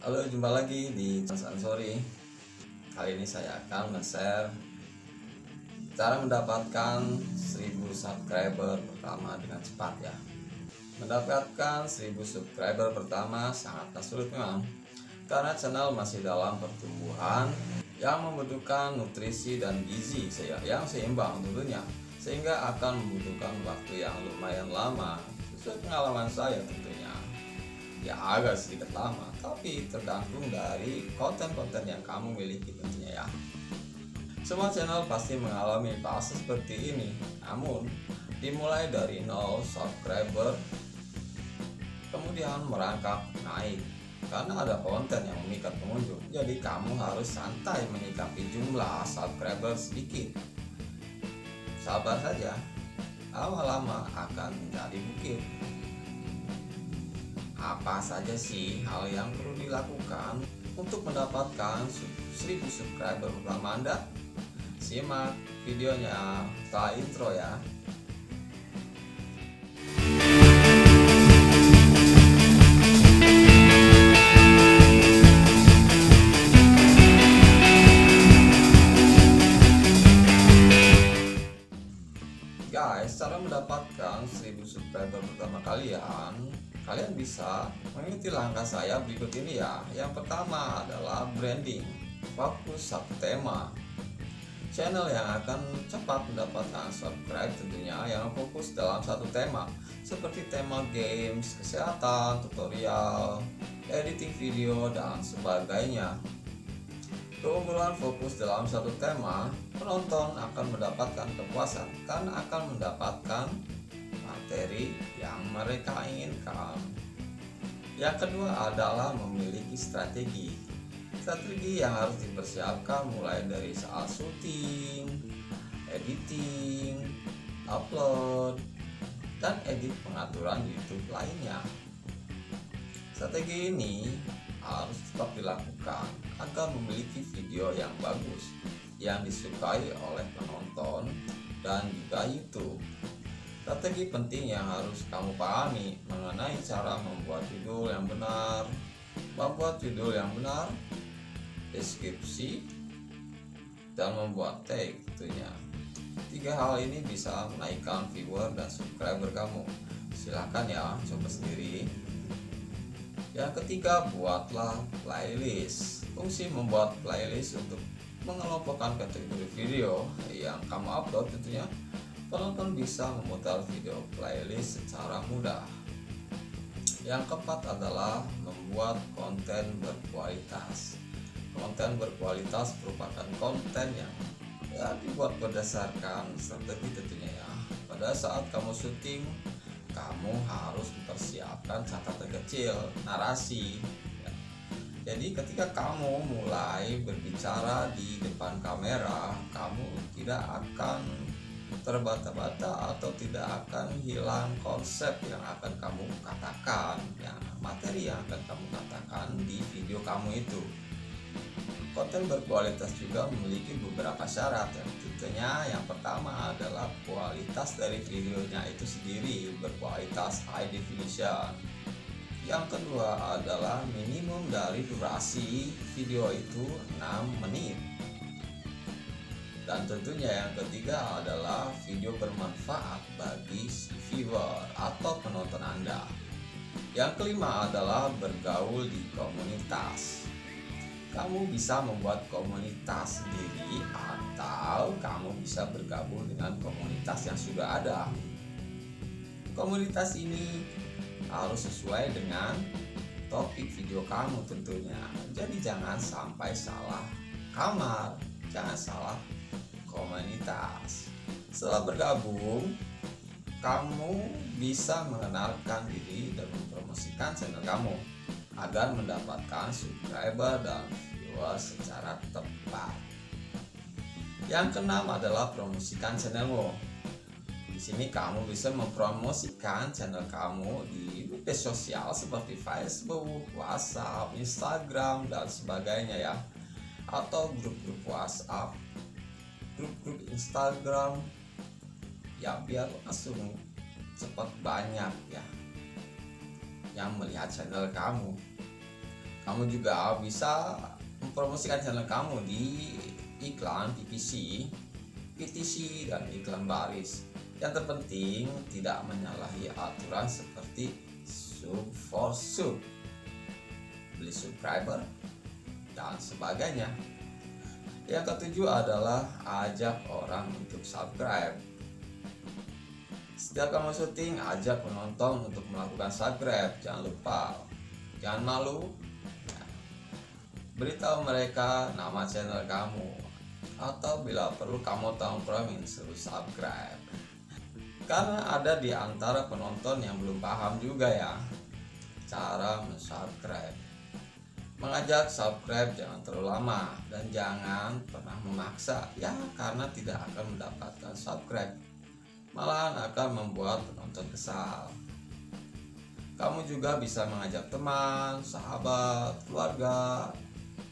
Halo, jumpa lagi di Mas Ansori. Kali ini saya akan nge-share cara mendapatkan 1000 subscriber pertama dengan cepat ya. Mendapatkan 1000 subscriber pertama sangatlah sulit memang, karena channel masih dalam pertumbuhan yang membutuhkan nutrisi dan gizi yang seimbang tentunya, sehingga akan membutuhkan waktu yang lumayan lama. Sesuai pengalaman saya tentunya, ya agak sedikit lama, tapi tergantung dari konten-konten yang kamu miliki tentunya ya. Semua channel pasti mengalami fase seperti ini, namun dimulai dari 0 subscriber kemudian merangkak naik karena ada konten yang memikat pengunjung. Jadi kamu harus santai menyikapi jumlah subscriber sedikit, sabar saja, lama-lama akan menjadi bukit. Apa saja sih hal yang perlu dilakukan untuk mendapatkan 1000 subscriber pertama Anda? Simak videonya setelah intro ya. Guys, cara mendapatkan 1000 subscriber pertama kalian bisa mengikuti langkah saya berikut ini ya. Yang pertama adalah branding, fokus satu tema. Channel yang akan cepat mendapatkan subscribe tentunya yang fokus dalam satu tema, seperti tema games, kesehatan, tutorial, editing video, dan sebagainya. Keunggulan fokus dalam satu tema, penonton akan mendapatkan kepuasan karena akan mendapatkan materi yang mereka inginkan. Yang kedua adalah memiliki strategi. Strategi yang harus dipersiapkan mulai dari saat syuting, editing, upload, dan edit pengaturan YouTube lainnya. Strategi ini harus tetap dilakukan agar memiliki video yang bagus, yang disukai oleh penonton dan juga YouTube. Strategi penting yang harus kamu pahami mengenai cara membuat judul yang benar, deskripsi, dan membuat tag tentunya. 3 hal ini bisa menaikkan viewer dan subscriber kamu. Silahkan ya, coba sendiri. Yang ketiga, buatlah playlist. Fungsi membuat playlist untuk mengelompokkan kategori video yang kamu upload tentunya. Penonton bisa memutar video playlist secara mudah. Yang keempat adalah membuat konten berkualitas. Konten berkualitas merupakan konten yang dibuat berdasarkan strategi tentunya ya. Pada saat kamu syuting, kamu harus mempersiapkan catatan kecil, narasi. Jadi ketika kamu mulai berbicara di depan kamera, kamu tidak akan terbata-bata atau tidak akan hilang konsep yang akan kamu katakan ya, materi yang akan kamu katakan di video kamu itu. Konten berkualitas juga memiliki beberapa syarat ya. Tentunya yang pertama adalah kualitas dari videonya itu sendiri, berkualitas high definition. Yang kedua adalah minimum dari durasi video itu 6 menit. Dan tentunya yang ketiga adalah video bermanfaat bagi si viewer atau penonton Anda. Yang kelima adalah bergaul di komunitas. Kamu bisa membuat komunitas sendiri atau kamu bisa bergabung dengan komunitas yang sudah ada. Komunitas ini harus sesuai dengan topik video kamu tentunya. Jadi jangan sampai salah kamar, jangan salah komunitas. Setelah bergabung, kamu bisa mengenalkan diri dan mempromosikan channel kamu agar mendapatkan subscriber dan viewer secara tepat. Yang keenam adalah promosikan channelmu. Di sini kamu bisa mempromosikan channel kamu di media sosial seperti Facebook, WhatsApp, Instagram, dan sebagainya ya, atau grup-grup WhatsApp, grup-grup Instagram ya, biar langsung cepat banyak ya yang melihat channel kamu. Kamu juga bisa mempromosikan channel kamu di iklan PPC, PTC, dan iklan baris. Yang terpenting tidak menyalahi aturan seperti sub for sub, beli subscriber, dan sebagainya. Yang ketujuh adalah ajak orang untuk subscribe. Setiap kamu syuting, ajak penonton untuk melakukan subscribe. Jangan lupa, jangan malu. Beritahu mereka nama channel kamu, atau bila perlu kamu tongkrongin suruh subscribe. Karena ada di antara penonton yang belum paham juga ya cara mensubscribe. Mengajak subscribe jangan terlalu lama dan jangan pernah memaksa ya, karena tidak akan mendapatkan subscribe, malahan akan membuat penonton kesal. Kamu juga bisa mengajak teman, sahabat, keluarga,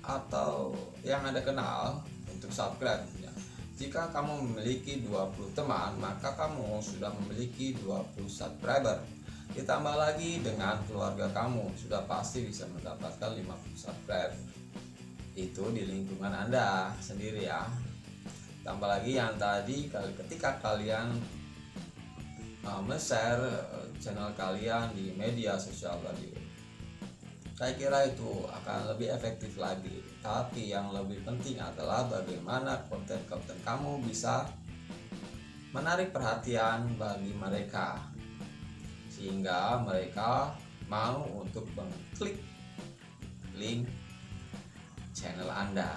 atau yang Anda kenal untuk subscribe. Jika kamu memiliki 20 teman, maka kamu sudah memiliki 20 subscriber. Ditambah lagi dengan keluarga kamu, sudah pasti bisa mendapatkan 50 subscriber. Itu di lingkungan Anda sendiri ya. Tambah lagi yang tadi, ketika kalian share channel kalian di media sosial tadi, saya kira itu akan lebih efektif lagi. Tapi yang lebih penting adalah bagaimana konten-konten kamu bisa menarik perhatian bagi mereka, sehingga mereka mau untuk mengklik link channel Anda.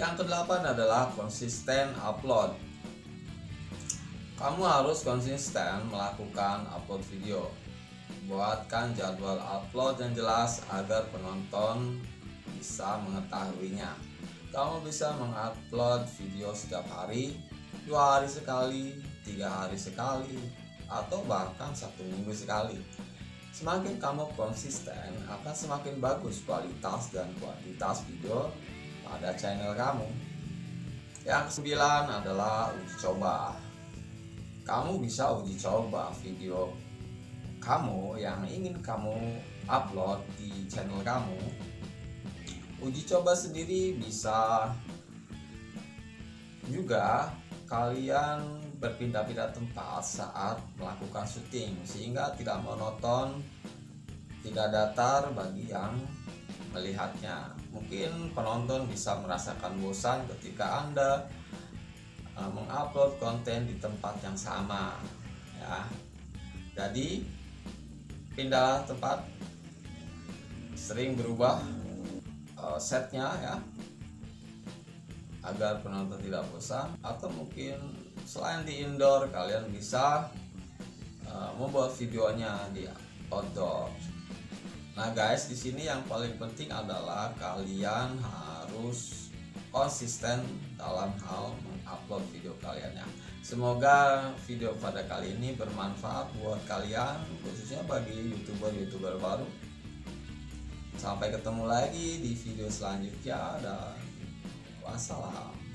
Yang kedelapan adalah konsisten upload. Kamu harus konsisten melakukan upload video. Buatkan jadwal upload yang jelas agar penonton bisa mengetahuinya. Kamu bisa mengupload video setiap hari, 2 hari sekali, 3 hari sekali, atau bahkan 1 minggu sekali. Semakin kamu konsisten, akan semakin bagus kualitas dan kuantitas video pada channel kamu. Yang ke-9 adalah uji coba. Kamu bisa uji coba video kamu yang ingin kamu upload di channel kamu. Uji coba sendiri bisa juga kalian berpindah-pindah tempat saat melakukan syuting, sehingga tidak monoton, tidak datar bagi yang melihatnya. Mungkin penonton bisa merasakan bosan ketika Anda mengupload konten di tempat yang sama ya. Jadi pindah tempat, sering berubah setnya ya, agar penonton tidak bosan. Atau mungkin selain di indoor, kalian bisa membuat videonya di outdoor. Nah guys, di sini yang paling penting adalah kalian harus konsisten dalam hal mengupload video kalian ya. Semoga video pada kali ini bermanfaat buat kalian, khususnya bagi youtuber-youtuber baru. Sampai ketemu lagi di video selanjutnya, dan wassalam.